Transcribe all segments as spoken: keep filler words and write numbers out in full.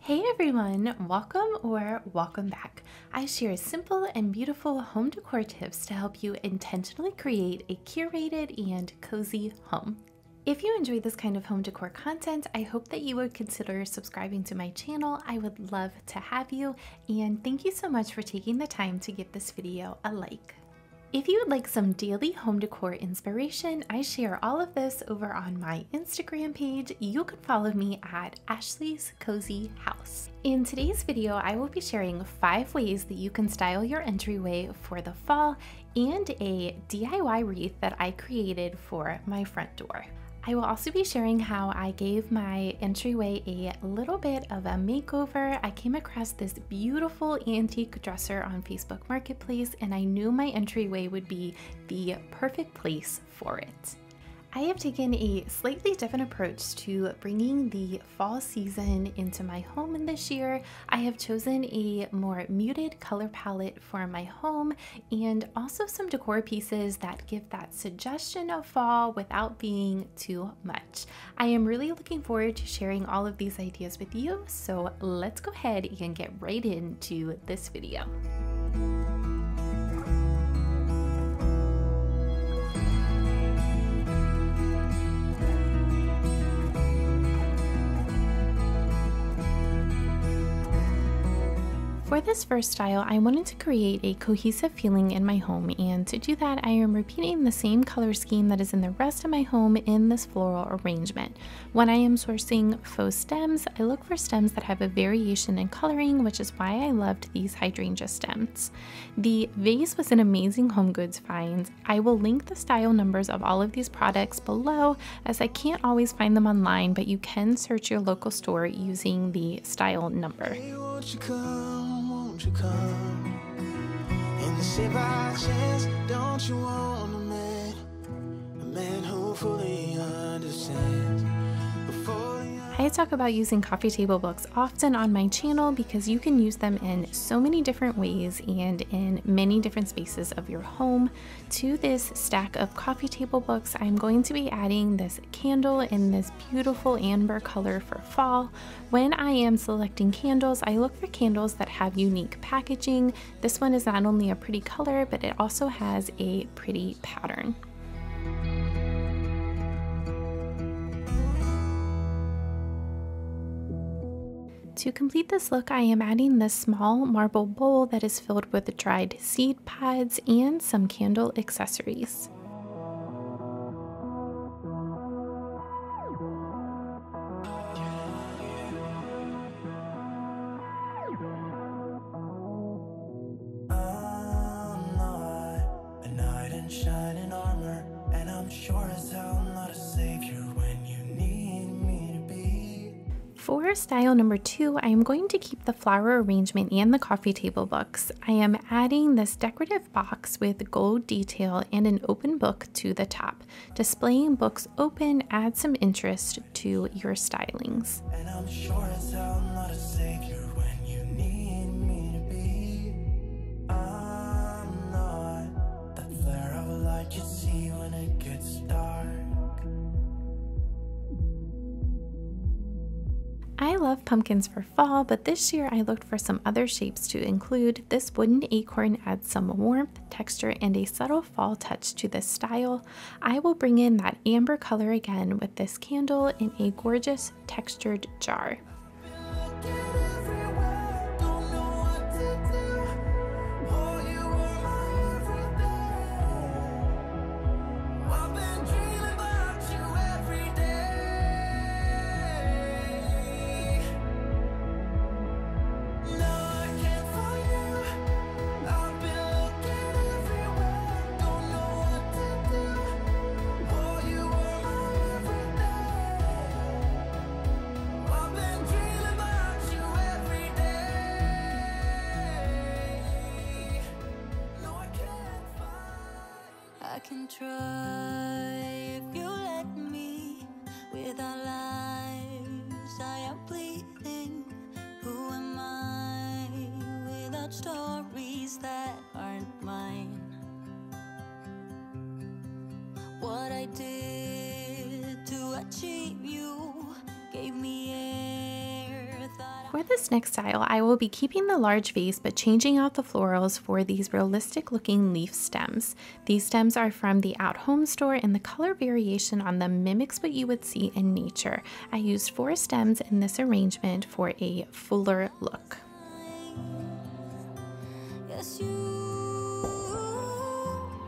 Hey everyone, welcome or welcome back. I share simple and beautiful home decor tips to help you intentionally create a curated and cozy home. If you enjoy this kind of home decor content, I hope that you would consider subscribing to my channel. I would love to have you, and thank you so much for taking the time to give this video a like. If you would like some daily home decor inspiration, I share all of this over on my Instagram page. You can follow me at Ashley's Cozy House. In today's video, I will be sharing five ways that you can style your entryway for the fall and a D I Y wreath that I created for my front door. I will also be sharing how I gave my entryway a little bit of a makeover. I came across this beautiful antique dresser on Facebook Marketplace, and I knew my entryway would be the perfect place for it. I have taken a slightly different approach to bringing the fall season into my home this year. I have chosen a more muted color palette for my home and also some decor pieces that give that suggestion of fall without being too much. I am really looking forward to sharing all of these ideas with you, so let's go ahead and get right into this video. For this first style, I wanted to create a cohesive feeling in my home, and to do that, I am repeating the same color scheme that is in the rest of my home in this floral arrangement. When I am sourcing faux stems, I look for stems that have a variation in coloring, which is why I loved these hydrangea stems. The vase was an amazing Home Goods find. I will link the style numbers of all of these products below, as I can't always find them online, but you can search your local store using the style number. Hey, you come and say by chance, don't you want a man, a man who fully understands? I talk about using coffee table books often on my channel because you can use them in so many different ways and in many different spaces of your home. To this stack of coffee table books, I'm going to be adding this candle in this beautiful amber color for fall. When I am selecting candles, I look for candles that have unique packaging. This one is not only a pretty color, but it also has a pretty pattern. To complete this look, I am adding this small marble bowl that is filled with dried seed pods and some candle accessories. I'm not a knight in shining armor, and I'm sure as hell I'm not a savior. For style number two, I am going to keep the flower arrangement and the coffee table books. I am adding this decorative box with gold detail and an open book to the top. Displaying books open adds some interest to your stylings. And I'm sure as hell I'm not a savior when you need me to be. I'm not that flare of light you see when it gets dark. I love pumpkins for fall, but this year I looked for some other shapes to include. This wooden acorn adds some warmth, texture, and a subtle fall touch to this style. I will bring in that amber color again with this candle in a gorgeous textured jar. Try if you let me. With our lives I am bleeding. Who am I? told stories that aren't mine. What I did to achieve you gave me air that. For this next style, I will be keeping the large vase but changing out the florals for these realistic looking leaf stems. These stems are from the At Home store and the color variation on them mimics what you would see in nature. I used four stems in this arrangement for a fuller look. Yes, you've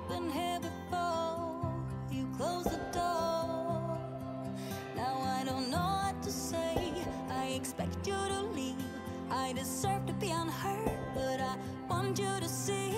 been here before. You closed the door. Now I don't know what to say. I expect you to leave. I deserve to be unheard, but I want you to see.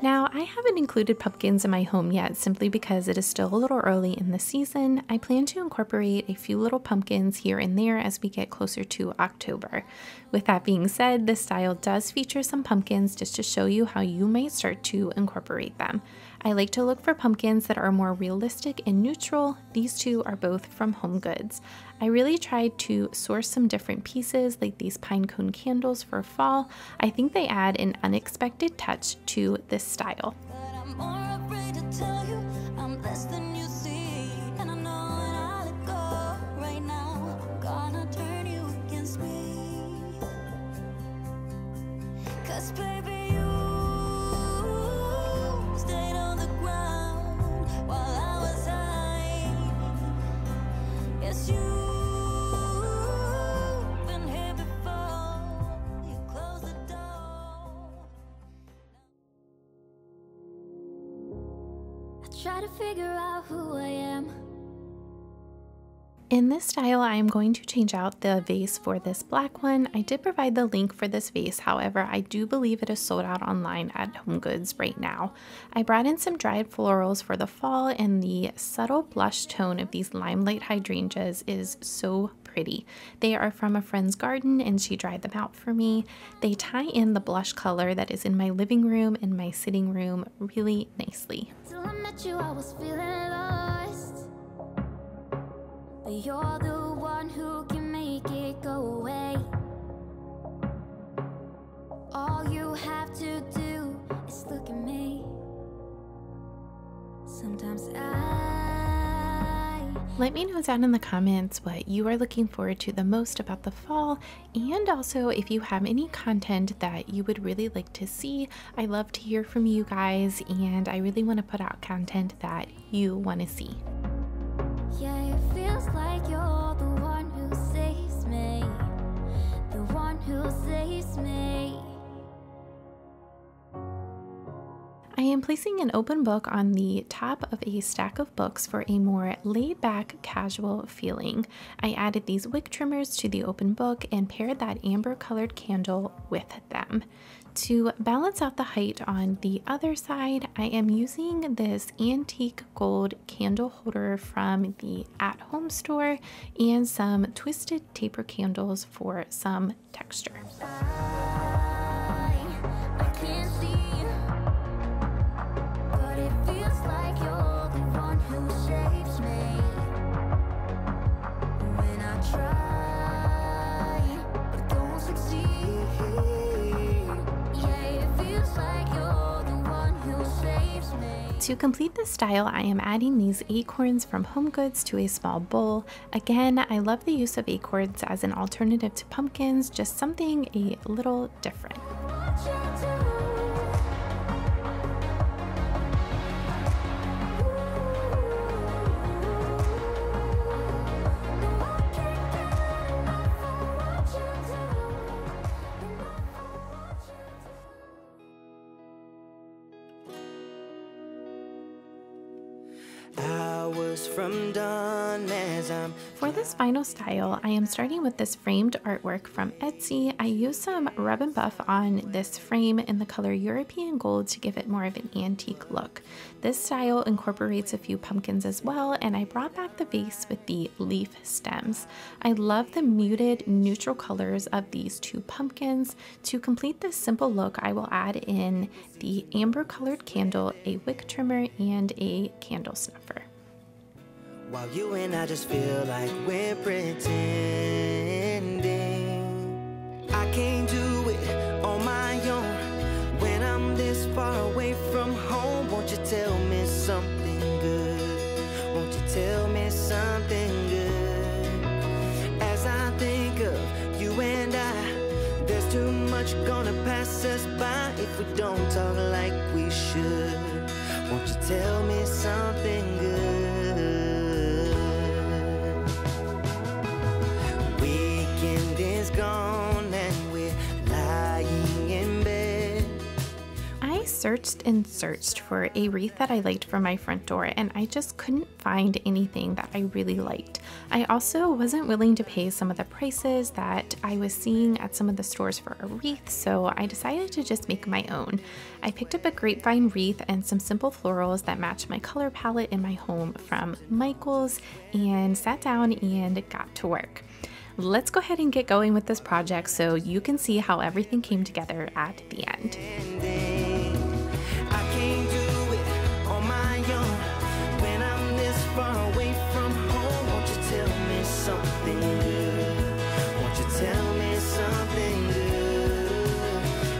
Now, I haven't included pumpkins in my home yet simply because it is still a little early in the season. I plan to incorporate a few little pumpkins here and there as we get closer to October. With that being said, this style does feature some pumpkins just to show you how you might start to incorporate them. I like to look for pumpkins that are more realistic and neutral. These two are both from Home Goods. I really tried to source some different pieces like these pine cone candles for fall. I think they add an unexpected touch to this style. Try to figure out who I am. In this style, I am going to change out the vase for this black one. I did provide the link for this vase, however, I do believe it is sold out online at Home Goods right now. I brought in some dried florals for the fall, and the subtle blush tone of these limelight hydrangeas is so pretty. They are from a friend's garden and she dried them out for me. They tie in the blush color that is in my living room and my sitting room really nicely. Till I met you, I was feeling lost. But you're the one who can make it go away. All you have to do is look at me. Sometimes I Let me know down in the comments what you are looking forward to the most about the fall, and also if you have any content that you would really like to see. I love to hear from you guys, and I really want to put out content that you want to see. Yeah, it feels like you're the one who saves me, the one who saves me. I am placing an open book on the top of a stack of books for a more laid-back, casual feeling. I added these wick trimmers to the open book and paired that amber-colored candle with them. To balance out the height on the other side, I am using this antique gold candle holder from the At Home store and some twisted taper candles for some texture. To complete this style, I am adding these acorns from Home Goods to a small bowl. Again, I love the use of acorns as an alternative to pumpkins, just something a little different. From dawn as I'm... For this final style, I am starting with this framed artwork from Etsy. I used some rub and buff on this frame in the color European Gold to give it more of an antique look. This style incorporates a few pumpkins as well, and I brought back the vase with the leaf stems. I love the muted, neutral colors of these two pumpkins. To complete this simple look, I will add in the amber-colored candle, a wick trimmer, and a candle snuffer. While you and I just feel like we're pretending, I can't do it on my own. that you're gonna pass us by if we don't talk like we should. Won't you tell me something good? Weekend is gone and we're lying in bed. I searched and searched for a wreath that I liked for my front door, and I just couldn't find anything that I really liked. I also wasn't willing to pay some of the prices that I was seeing at some of the stores for a wreath, so I decided to just make my own. I picked up a grapevine wreath and some simple florals that matched my color palette in my home from Michaels and sat down and got to work. Let's go ahead and get going with this project so you can see how everything came together at the end. I can't do it on my own when I'm this far away from home. Something good. Won't you tell me something good?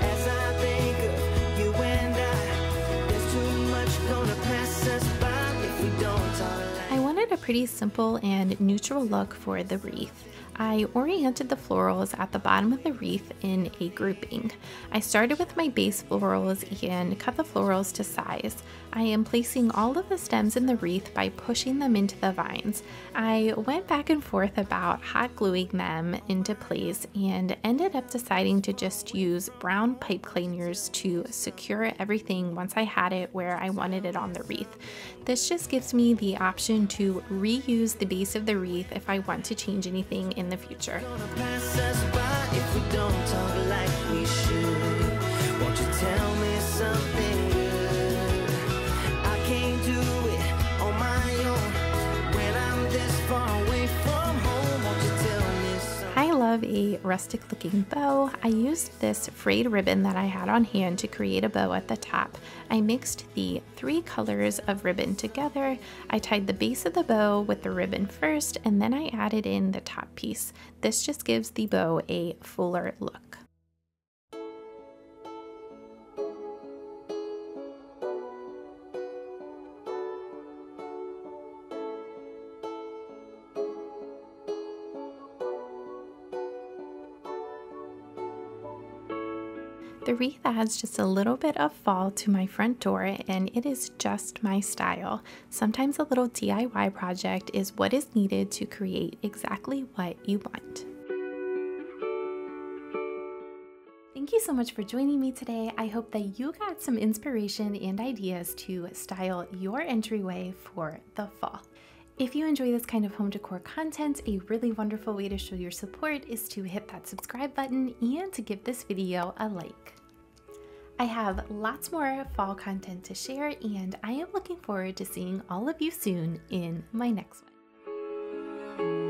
As I think of you and I, there's too much gonna pass us by if we don't talk. I wanted a pretty simple and neutral look for the wreath. I oriented the florals at the bottom of the wreath in a grouping. I started with my base florals and cut the florals to size. I am placing all of the stems in the wreath by pushing them into the vines. I went back and forth about hot gluing them into place and ended up deciding to just use brown pipe cleaners to secure everything once I had it where I wanted it on the wreath. This just gives me the option to reuse the base of the wreath if I want to change anything in the future. I love a rustic looking bow. I used this frayed ribbon that I had on hand to create a bow at the top. I mixed the three colors of ribbon together. I tied the base of the bow with the ribbon first, and then I added in the top piece. This just gives the bow a fuller look. The wreath adds just a little bit of fall to my front door, and it is just my style. Sometimes a little D I Y project is what is needed to create exactly what you want. Thank you so much for joining me today. I hope that you got some inspiration and ideas to style your entryway for the fall. If you enjoy this kind of home decor content, a really wonderful way to show your support is to hit that subscribe button and to give this video a like. I have lots more fall content to share, and I am looking forward to seeing all of you soon in my next one.